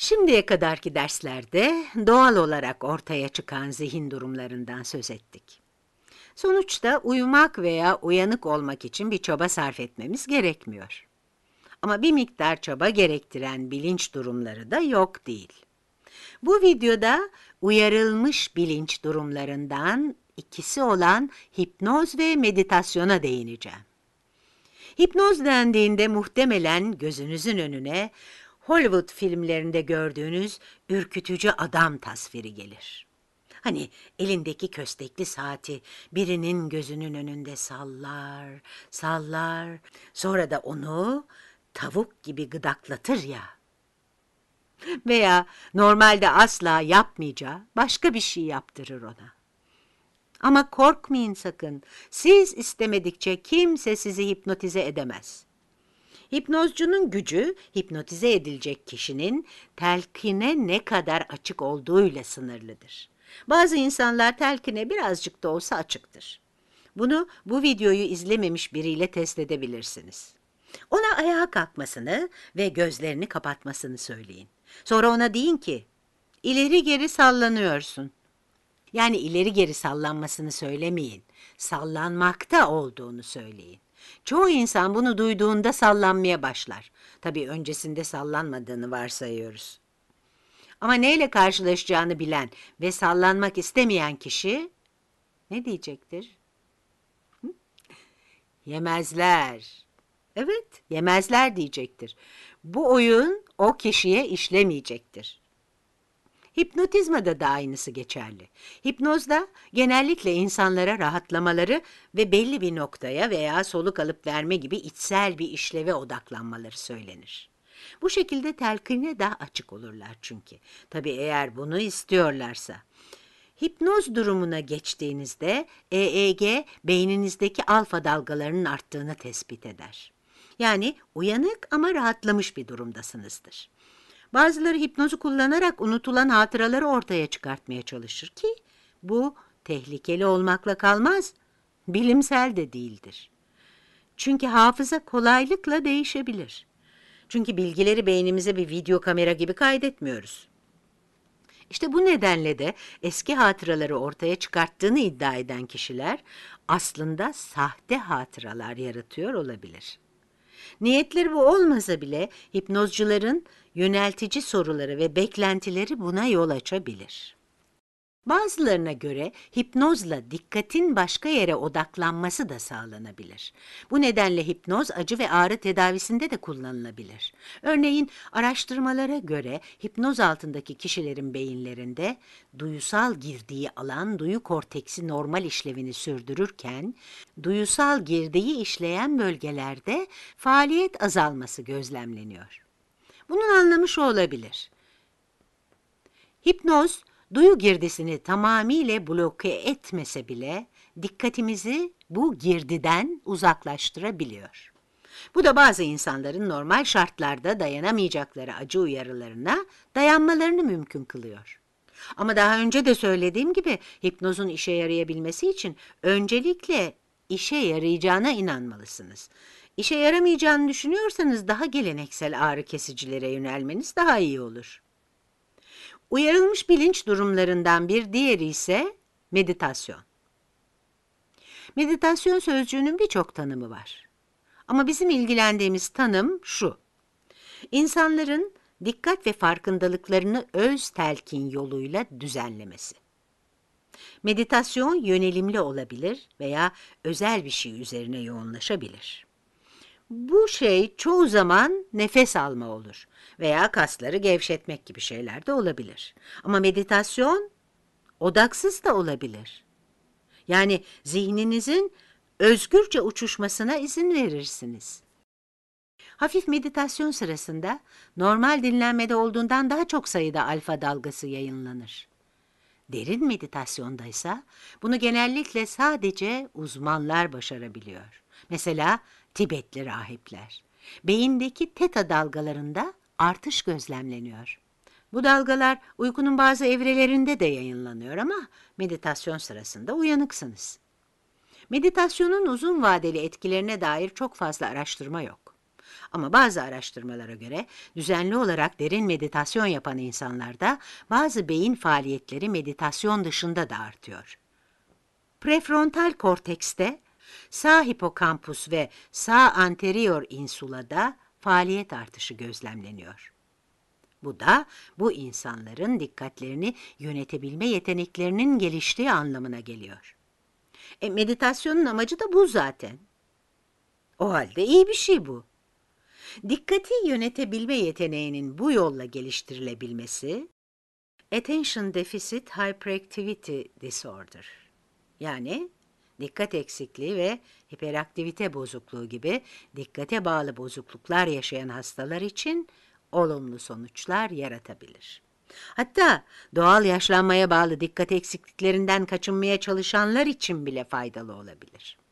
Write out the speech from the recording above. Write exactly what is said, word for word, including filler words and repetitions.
Şimdiye kadarki derslerde doğal olarak ortaya çıkan zihin durumlarından söz ettik. Sonuçta uyumak veya uyanık olmak için bir çaba sarf etmemiz gerekmiyor. Ama bir miktar çaba gerektiren bilinç durumları da yok değil. Bu videoda uyarılmış bilinç durumlarından ikisi olan hipnoz ve meditasyona değineceğim. Hipnoz dendiğinde muhtemelen gözünüzün önüne Hollywood filmlerinde gördüğünüz ürkütücü adam tasviri gelir. Hani elindeki köstekli saati birinin gözünün önünde sallar, sallar, sonra da onu tavuk gibi gıdaklatır ya. Veya normalde asla yapmayacağı başka bir şey yaptırır ona. Ama korkmayın sakın, siz istemedikçe kimse sizi hipnotize edemez. Hipnozcunun gücü, hipnotize edilecek kişinin telkine ne kadar açık olduğuyla sınırlıdır. Bazı insanlar telkine birazcık da olsa açıktır. Bunu bu videoyu izlememiş biriyle test edebilirsiniz. Ona ayağa kalkmasını ve gözlerini kapatmasını söyleyin. Sonra ona deyin ki, ileri geri sallanıyorsun. Yani ileri geri sallanmasını söylemeyin, sallanmakta olduğunu söyleyin. Çoğu insan bunu duyduğunda sallanmaya başlar. Tabii öncesinde sallanmadığını varsayıyoruz. Ama neyle karşılaşacağını bilen ve sallanmak istemeyen kişi ne diyecektir? Hı? Yemezler. Evet, yemezler diyecektir. Bu oyun o kişiye işlemeyecektir. Hipnotizmada da aynısı geçerli. Hipnozda genellikle insanlara rahatlamaları ve belli bir noktaya veya soluk alıp verme gibi içsel bir işleve odaklanmaları söylenir. Bu şekilde telkine daha açık olurlar çünkü. Tabii eğer bunu istiyorlarsa. Hipnoz durumuna geçtiğinizde E E G beyninizdeki alfa dalgalarının arttığını tespit eder. Yani uyanık ama rahatlamış bir durumdasınızdır. Bazıları hipnozu kullanarak unutulan hatıraları ortaya çıkartmaya çalışır ki bu tehlikeli olmakla kalmaz, bilimsel de değildir. Çünkü hafıza kolaylıkla değişebilir. Çünkü bilgileri beynimize bir video kamera gibi kaydetmiyoruz. İşte bu nedenle de eski hatıraları ortaya çıkarttığını iddia eden kişiler aslında sahte hatıralar yaratıyor olabilir. Niyetleri bu olmasa bile hipnozcuların yöneltici soruları ve beklentileri buna yol açabilir. Bazılarına göre hipnozla dikkatin başka yere odaklanması da sağlanabilir. Bu nedenle hipnoz acı ve ağrı tedavisinde de kullanılabilir. Örneğin araştırmalara göre hipnoz altındaki kişilerin beyinlerinde duyusal girdiği alan duyu korteksi normal işlevini sürdürürken, duyusal girdiği işleyen bölgelerde faaliyet azalması gözlemleniyor. Bunun anlamı şu olabilir. Hipnoz, duyu girdisini tamamıyla bloke etmese bile dikkatimizi bu girdiden uzaklaştırabiliyor. Bu da bazı insanların normal şartlarda dayanamayacakları acı uyarılarına dayanmalarını mümkün kılıyor. Ama daha önce de söylediğim gibi hipnozun işe yarayabilmesi için öncelikle işe yarayacağına inanmalısınız. İşe yaramayacağını düşünüyorsanız daha geleneksel ağrı kesicilere yönelmeniz daha iyi olur. Uyarılmış bilinç durumlarından bir diğeri ise meditasyon. Meditasyon sözcüğünün birçok tanımı var. Ama bizim ilgilendiğimiz tanım şu. İnsanların dikkat ve farkındalıklarını öz telkin yoluyla düzenlemesi. Meditasyon yönelimli olabilir veya özel bir şey üzerine yoğunlaşabilir. Bu şey çoğu zaman nefes alma olur veya kasları gevşetmek gibi şeyler de olabilir. Ama meditasyon odaksız da olabilir. Yani zihninizin özgürce uçuşmasına izin verirsiniz. Hafif meditasyon sırasında normal dinlenmede olduğundan daha çok sayıda alfa dalgası yayınlanır. Derin meditasyonda ise bunu genellikle sadece uzmanlar başarabiliyor. Mesela Tibetli rahipler. Beyindeki teta dalgalarında artış gözlemleniyor. Bu dalgalar uykunun bazı evrelerinde de yayınlanıyor ama meditasyon sırasında uyanıksınız. Meditasyonun uzun vadeli etkilerine dair çok fazla araştırma yok. Ama bazı araştırmalara göre düzenli olarak derin meditasyon yapan insanlarda bazı beyin faaliyetleri meditasyon dışında da artıyor. Prefrontal kortekste, sağ hipokampus ve sağ anterior insulada faaliyet artışı gözlemleniyor. Bu da bu insanların dikkatlerini yönetebilme yeteneklerinin geliştiği anlamına geliyor. E, meditasyonun amacı da bu zaten. O halde iyi bir şey bu. Dikkati yönetebilme yeteneğinin bu yolla geliştirilebilmesi, Attention Deficit Hyperactivity Disorder, yani dikkat eksikliği ve hiperaktivite bozukluğu gibi dikkate bağlı bozukluklar yaşayan hastalar için olumlu sonuçlar yaratabilir. Hatta doğal yaşlanmaya bağlı dikkat eksikliklerinden kaçınmaya çalışanlar için bile faydalı olabilir.